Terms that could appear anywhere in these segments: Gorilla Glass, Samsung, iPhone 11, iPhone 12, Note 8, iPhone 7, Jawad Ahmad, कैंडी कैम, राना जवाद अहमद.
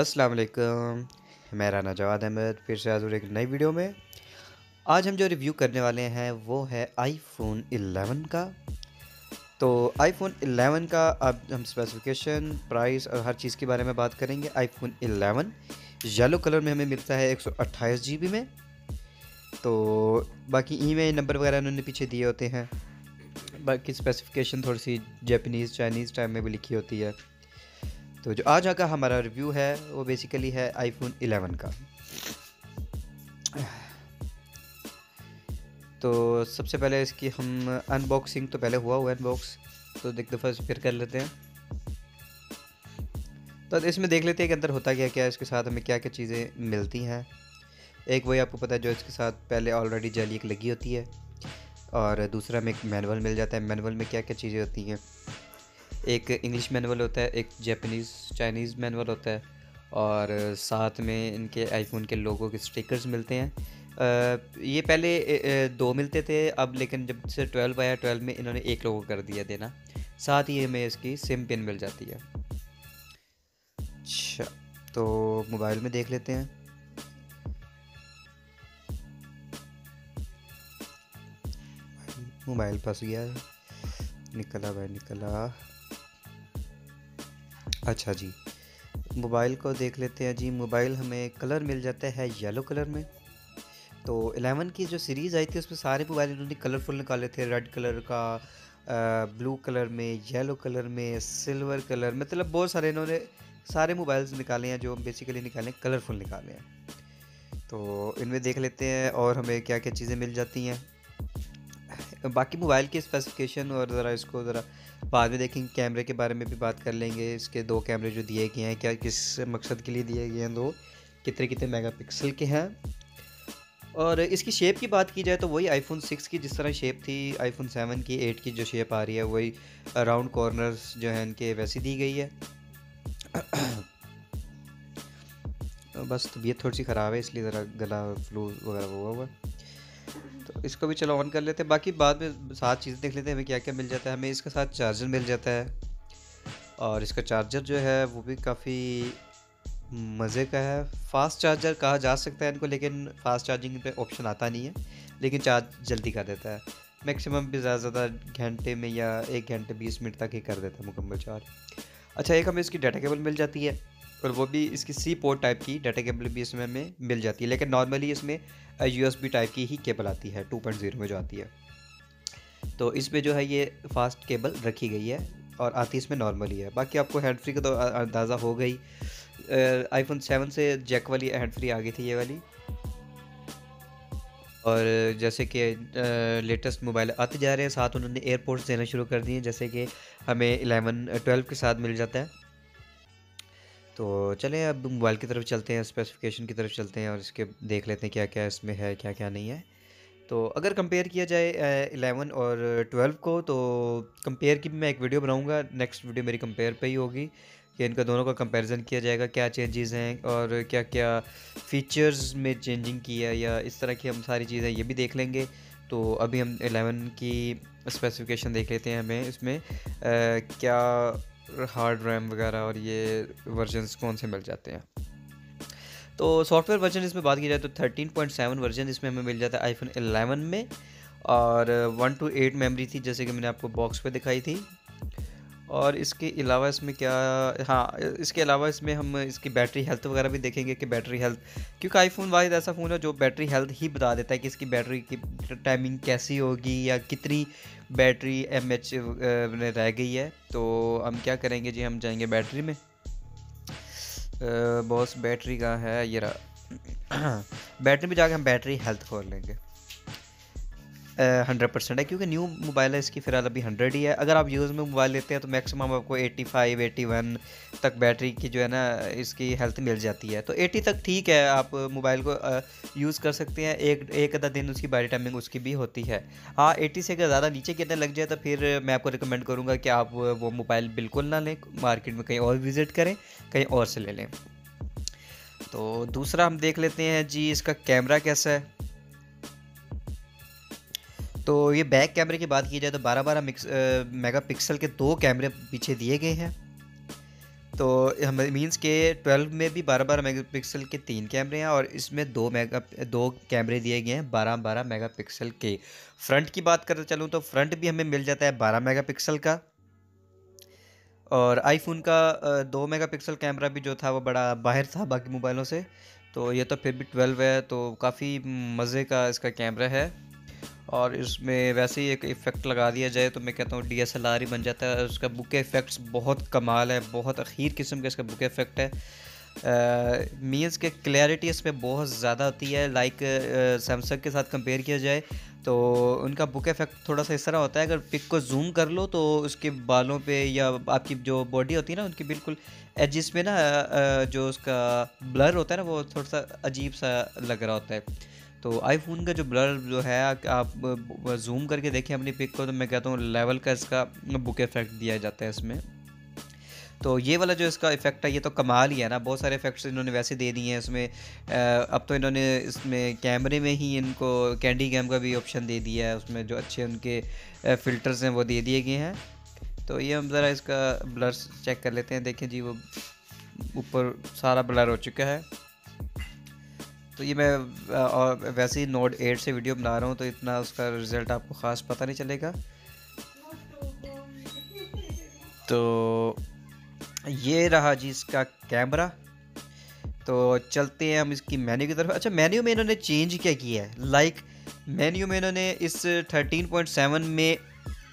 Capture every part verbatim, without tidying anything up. अस्सलाम वालेकुम, मैं राना जवाद अहमद फिर से हाज़िर एक नई वीडियो में। आज हम जो रिव्यू करने वाले हैं वो है आईफोन इलेवन का। तो आईफोन इलेवन का अब हम स्पेसिफिकेशन, प्राइस और हर चीज़ के बारे में बात करेंगे। आईफोन इलेवन येलो कलर में हमें मिलता है एक सौ अट्ठाईस जी बी में। तो बाकी ईमेल नंबर वगैरह इन्होंने पीछे दिए होते हैं। बाकी स्पेसिफिकेशन थोड़ी सी जापानीज़ चाइनीज़ टाइप में भी लिखी होती है। तो जो आज का हमारा रिव्यू है वो बेसिकली है आईफोन इलेवन का। तो सबसे पहले इसकी हम अनबॉक्सिंग तो पहले हुआ हुआ अनबॉक्स तो एक दफ़ा फिर कर लेते हैं। तो इसमें देख लेते हैं कि अंदर होता क्या क्या है, इसके साथ हमें क्या क्या चीज़ें मिलती हैं। एक वही आपको पता है जो इसके साथ पहले ऑलरेडी जाली एक लगी होती है, और दूसरा हमें एक मैनुअल मिल जाता है। मैनुअल में क्या क्या चीज़ें होती हैं, एक इंग्लिश मैनुअल होता है, एक जापानीज़ चाइनीज़ मैनुअल होता है, और साथ में इनके आईफोन के लोगों के स्टिकर्स मिलते हैं। आ, ये पहले दो मिलते थे, अब लेकिन जब से ट्वेल्व आया ट्वेल्व में इन्होंने एक लोगों कर दिया देना। साथ ही हमें इसकी सिम पिन मिल जाती है। अच्छा, तो मोबाइल में देख लेते हैं। मोबाइल फंस गया, निकला भाई निकला। अच्छा जी, मोबाइल को देख लेते हैं जी। मोबाइल हमें कलर मिल जाता है येलो कलर में। तो इलेवन की जो सीरीज़ आई थी उसमें सारे मोबाइल इन्होंने कलरफुल निकाले थे। रेड कलर का, ब्लू कलर में, येलो कलर में, सिल्वर कलर, मतलब बहुत सारे इन्होंने सारे मोबाइल्स निकाले हैं जो बेसिकली निकाले हैं कलरफुल निकाले हैं। तो इनमें देख लेते हैं और हमें क्या क्या चीज़ें मिल जाती हैं। बाकी मोबाइल की स्पेसिफिकेशन और ज़रा इसको ज़रा बाद में देखेंगे। कैमरे के बारे में भी बात कर लेंगे। इसके दो कैमरे जो दिए गए हैं, क्या किस मकसद के लिए दिए गए हैं, दो कितने कितने मेगापिक्सल के हैं। और इसकी शेप की बात की जाए तो वही आईफोन सिक्स की जिस तरह शेप थी, आईफोन सेवन की एट की जो शेप आ रही है वही राउंड कॉर्नर्स जो है इनके वैसी दी गई है। बस तबीयत थोड़ी सी ख़राब है इसलिए ज़रा गला फ्लू वगैरह हुआ हुआ। तो इसको भी चलो ऑन कर लेते हैं। बाकी बाद में सात चीज़ें देख लेते हैं हमें क्या क्या मिल जाता है। हमें इसके साथ चार्जर मिल जाता है, और इसका चार्जर जो है वो भी काफ़ी मज़े का है। फास्ट चार्जर कहा जा सकता है इनको, लेकिन फास्ट चार्जिंग पे ऑप्शन आता नहीं है, लेकिन चार्ज जल्दी कर देता है। मैक्सिमम भी ज़्यादा से ज़्यादा घंटे में या एक घंटे बीस मिनट तक ही कर देता है मुकम्मल चार्ज। अच्छा, एक हमें इसकी डाटा केबल मिल जाती है, और वो भी इसकी सी पोर्ट टाइप की डाटा केबल भी इसमें हमें मिल जाती है, लेकिन नॉर्मली इसमें यूएसबी टाइप की ही केबल आती है टू पॉइंट ज़ीरो में जो आती है। तो इसमें जो है ये फास्ट केबल रखी गई है और आती इसमें नॉर्मली है। बाकी आपको हैंड फ्री का तो अंदाज़ा हो गई, आईफोन सेवन से जैक वाली हैंड फ्री आ गई थी ये वाली, और जैसे कि लेटेस्ट मोबाइल आते जा रहे हैं साथ उन्होंने एयरपोर्ट्स देना शुरू कर दिए, जैसे कि हमें इलेवन ट्वेल्व के साथ मिल जाता है। तो चलें अब मोबाइल की तरफ चलते हैं, स्पेसिफिकेशन की तरफ चलते हैं, और इसके देख लेते हैं क्या क्या इसमें है क्या क्या नहीं है। तो अगर कंपेयर किया जाए इलेवन और ट्वेल्व को, तो कंपेयर की मैं एक वीडियो बनाऊंगा, नेक्स्ट वीडियो मेरी कंपेयर पे ही होगी कि इनका दोनों का कंपैरिजन किया जाएगा, क्या चेंजेस हैं और क्या क्या फ़ीचर्स में चेंजिंग की है, या इस तरह की हम सारी चीज़ें ये भी देख लेंगे। तो अभी हम इलेवन की स्पेसिफिकेशन देख लेते हैं। हमें इसमें आ, क्या हार्ड रैम वगैरह और ये वर्जन्स कौन से मिल जाते हैं। तो सॉफ्टवेयर वर्जन इसमें बात की जाए तो थर्टीन पॉइंट सेवन वर्जन इसमें हमें मिल जाता है आईफोन इलेवन में, और वन टू एट मेमोरी थी जैसे कि मैंने आपको बॉक्स पे दिखाई थी। और इसके अलावा इसमें क्या, हाँ इसके अलावा इसमें हम इसकी बैटरी हेल्थ वगैरह भी देखेंगे कि बैटरी हेल्थ, क्योंकि आईफोन वाहिद ऐसा फ़ोन है जो बैटरी हेल्थ ही बता देता है कि इसकी बैटरी की टाइमिंग कैसी होगी या कितनी बैटरी एम एच में रह गई है। तो हम क्या करेंगे जी, हम जाएंगे बैटरी में। बॉस बैटरी का है ये रहा, बैटरी में जाके हम बैटरी हेल्थ खोल लेंगे। हंड्रेड परसेंट है क्योंकि न्यू मोबाइल है, इसकी फ़िलहाल अभी हंड्रेड ही है। अगर आप यूज़ में मोबाइल लेते हैं तो मैक्सिमम आपको एटी फाइव एटी वन तक बैटरी की जो है ना इसकी हेल्थ मिल जाती है। तो एटी तक ठीक है, आप मोबाइल को यूज़ कर सकते हैं। एक एक आधा दिन उसकी बैटरी टाइमिंग उसकी भी होती है। हाँ, एटी से अगर ज़्यादा नीचे गिरने लग जाए तो फिर मैं आपको रिकमेंड करूँगा कि आप वो मोबाइल बिल्कुल ना लें, मार्केट में कहीं और विज़िट करें, कहीं और से ले लें। तो दूसरा हम देख लेते हैं जी इसका कैमरा कैसा है। तो ये बैक कैमरे की बात की जाए तो बारह बारह मेगापिक्सल के दो कैमरे पीछे दिए गए हैं, तो हमें मीन्स के ट्वेल्व में भी बारह बारह मेगा पिक्सल के तीन कैमरे हैं और इसमें दो मेगा दो कैमरे दिए गए हैं बारह बारह मेगा पिक्सल के। फ्रंट की बात करते चलूँ तो फ्रंट भी हमें मिल जाता है बारह मेगा पिक्सल का, और आईफोन का दो मेगा पिक्सल कैमरा भी जो था वो बड़ा बाहर था बाकी मोबाइलों से, तो ये तो फिर भी ट्वेल्व है तो काफ़ी मज़े का इसका कैमरा है। और इसमें वैसे ही एक इफ़ेक्ट लगा दिया जाए तो मैं कहता हूँ डी एस एल आर ही बन जाता है। उसका बुके इफ़ेक्ट्स बहुत कमाल है, बहुत अखीर किस्म का इसका बुके इफ़ेक्ट है। मीन्स के क्लैरिटी इस पर बहुत ज़्यादा होती है, लाइक सैमसंग के साथ कंपेयर किया जाए तो उनका बुके इफ़ेक्ट थोड़ा सा इस तरह होता है, अगर पिक को जूम कर लो तो उसके बालों पे या आपकी जो बॉडी होती है ना उनकी बिल्कुल एजिस पे ना जो उसका ब्लर होता है ना वो थोड़ा सा अजीब सा लग रहा होता है। तो आईफोन का जो ब्लर जो है आप जूम करके देखें अपनी पिक को तो मैं कहता हूँ लेवल का इसका बुके इफ़ेक्ट दिया जाता है इसमें। तो ये वाला जो इसका इफ़ेक्ट है ये तो कमाल ही है ना, बहुत सारे इफ़ेक्ट्स इन्होंने वैसे दे दिए हैं इसमें। अब तो इन्होंने इसमें कैमरे में ही इनको कैंडी कैम का भी ऑप्शन दे दिया है, उसमें जो अच्छे उनके फ़िल्टर्स हैं वो दे दिए गए हैं। तो ये हम ज़रा इसका ब्लर चेक कर लेते हैं, देखें जी वो ऊपर सारा ब्लर हो चुका है। तो ये मैं वैसे ही नोट एट से वीडियो बना रहा हूँ तो इतना उसका रिज़ल्ट आपको ख़ास पता नहीं चलेगा। तो ये रहा जी इसका कैमरा, तो चलते हैं हम इसकी मेन्यू की तरफ। अच्छा, मेन्यू में इन्होंने चेंज क्या किया है, लाइक मेन्यू में इन्होंने इस थर्टीन पॉइंट सेवन में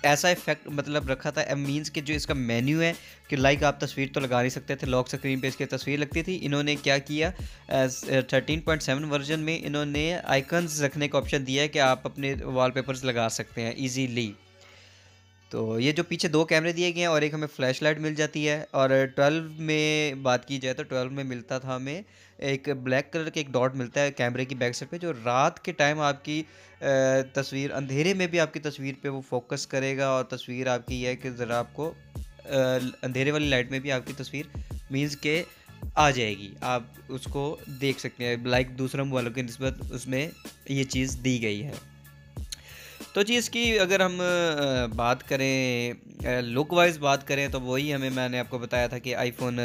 ऐसा इफेक्ट मतलब रखा था, मीन्स कि जो इसका मेन्यू है कि लाइक आप तस्वीर तो लगा नहीं सकते थे, लॉक स्क्रीन पे इसकी तस्वीर लगती थी। इन्होंने क्या किया थर्टीन पॉइंट सेवन वर्जन में इन्होंने आइकन्स रखने का ऑप्शन दिया है कि आप अपने वॉलपेपर्स लगा सकते हैं ईजीली। तो ये जो पीछे दो कैमरे दिए गए हैं और एक हमें फ्लैश लाइट मिल जाती है। और ट्वेल्व में बात की जाए तो ट्वेल्व में मिलता था हमें एक ब्लैक कलर के एक डॉट मिलता है कैमरे की बैक साइड पे, जो रात के टाइम आपकी तस्वीर अंधेरे में भी आपकी तस्वीर पे वो फोकस करेगा और तस्वीर आपकी यह है कि ज़रा आपको अंधेरे वाली लाइट में भी आपकी तस्वीर मीन्स के आ जाएगी, आप उसको देख सकते हैं। लाइक दूसरा मोबाइलों के निस्बत उसमें ये चीज़ दी गई है। तो जी इसकी अगर हम बात करें लुक वाइज बात करें तो वही हमें मैंने आपको बताया था कि आईफोन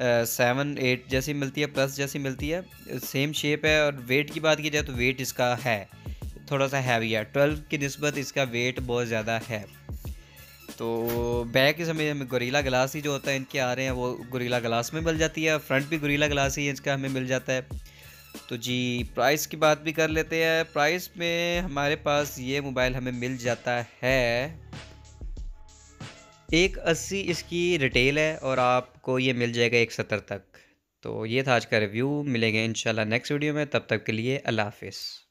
सेवन एट जैसी मिलती है, प्लस जैसी मिलती है, सेम शेप है। और वेट की बात की जाए तो वेट इसका है थोड़ा सा हैवी है, ट्वेल्व की निस्बत इसका वेट बहुत ज़्यादा है। तो बैक इस हमें हमें गोरिल्ला ग्लास ही जो होता है इनके आ रहे हैं वो गोरिल्ला ग्लास में मिल जाती है, फ्रंट भी गोरिल्ला ग्लास ही इसका हमें मिल जाता है। तो जी प्राइस की बात भी कर लेते हैं। प्राइस में हमारे पास ये मोबाइल हमें मिल जाता है एक अस्सी इसकी रिटेल है और आपको ये मिल जाएगा एक सत्तर तक। तो ये था आज का रिव्यू, मिलेंगे इंशाल्लाह नेक्स्ट वीडियो में, तब तक के लिए अल्लाह हाफिज़।